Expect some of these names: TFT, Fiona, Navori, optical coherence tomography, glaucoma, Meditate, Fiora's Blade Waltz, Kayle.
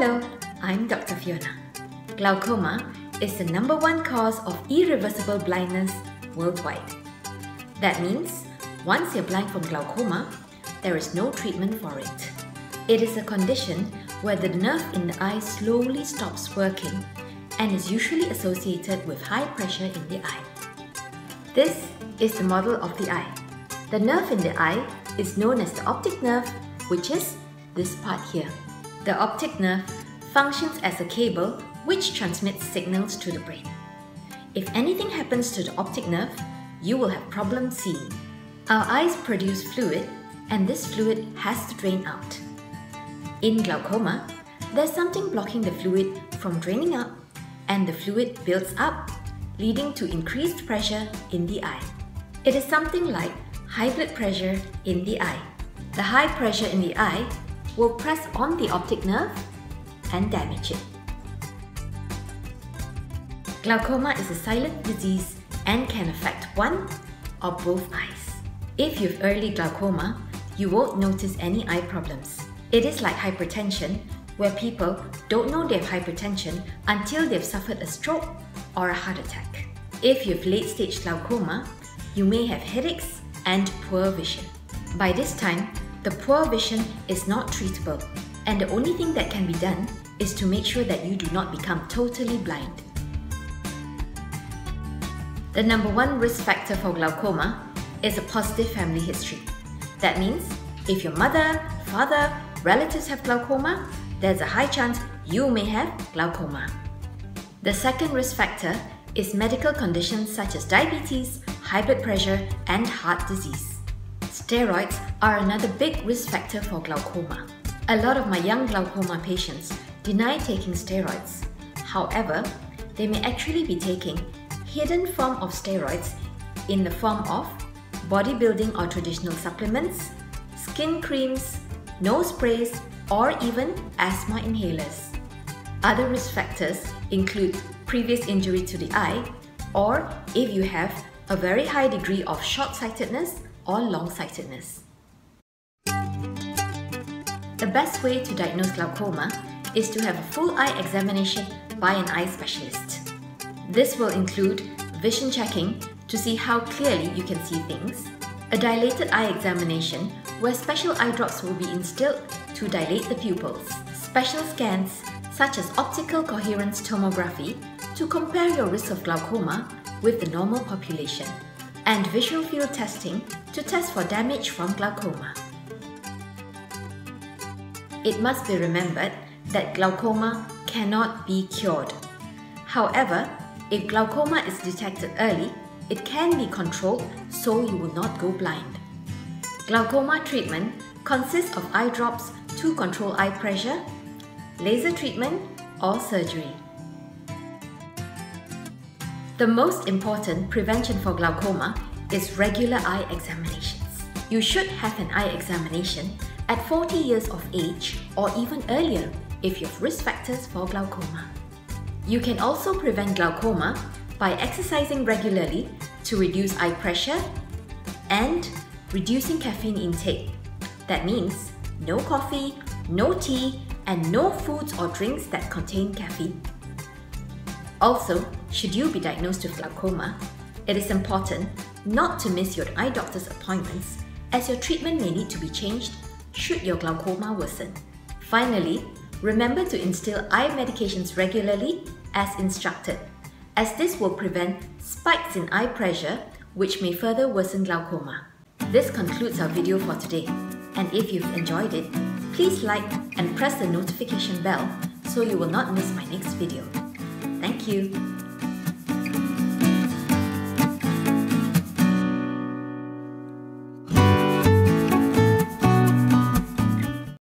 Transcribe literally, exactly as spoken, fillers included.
Hello, I'm Doctor Fiona. Glaucoma is the number one cause of irreversible blindness worldwide. That means once you're blind from glaucoma, there is no treatment for it. It is a condition where the nerve in the eye slowly stops working and is usually associated with high pressure in the eye. This is the model of the eye. The nerve in the eye is known as the optic nerve, which is this part here. The optic nerve functions as a cable which transmits signals to the brain. If anything happens to the optic nerve, you will have problems seeing. Our eyes produce fluid, and this fluid has to drain out. In glaucoma, there's something blocking the fluid from draining up, and the fluid builds up, leading to increased pressure in the eye. It is something like high blood pressure in the eye. The high pressure in the eye will press on the optic nerve and damage it. Glaucoma is a silent disease and can affect one or both eyes. If you've early glaucoma, you won't notice any eye problems. It is like hypertension, where people don't know they have hypertension until they've suffered a stroke or a heart attack. If you have late-stage glaucoma, you may have headaches and poor vision. By this time, the poor vision is not treatable, and the only thing that can be done is to make sure that you do not become totally blind. The number one risk factor for glaucoma is a positive family history. That means if your mother, father, relatives have glaucoma, there's a high chance you may have glaucoma. The second risk factor is medical conditions such as diabetes, high blood pressure, and heart disease. Steroids are another big risk factor for glaucoma. A lot of my young glaucoma patients deny taking steroids. However, they may actually be taking hidden form of steroids in the form of bodybuilding or traditional supplements, skin creams, nose sprays, or even asthma inhalers. Other risk factors include previous injury to the eye, or if you have a very high degree of short-sightedness or long-sightedness. The best way to diagnose glaucoma is to have a full eye examination by an eye specialist. This will include vision checking to see how clearly you can see things, a dilated eye examination where special eye drops will be instilled to dilate the pupils, special scans such as optical coherence tomography to compare your risk of glaucoma with the normal population, and visual field testing to test for damage from glaucoma. It must be remembered that glaucoma cannot be cured. However, if glaucoma is detected early, it can be controlled so you will not go blind. Glaucoma treatment consists of eye drops to control eye pressure, laser treatment, or surgery. The most important prevention for glaucoma is regular eye examinations. You should have an eye examination at forty years of age or even earlier if you have risk factors for glaucoma. You can also prevent glaucoma by exercising regularly to reduce eye pressure and reducing caffeine intake. That means no coffee, no tea, and no foods or drinks that contain caffeine. Also, should you be diagnosed with glaucoma, it is important not to miss your eye doctor's appointments, as your treatment may need to be changed should your glaucoma worsen. Finally, remember to instill eye medications regularly as instructed, as this will prevent spikes in eye pressure which may further worsen glaucoma. This concludes our video for today, and if you've enjoyed it, please like and press the notification bell so you will not miss my next video. Thank you.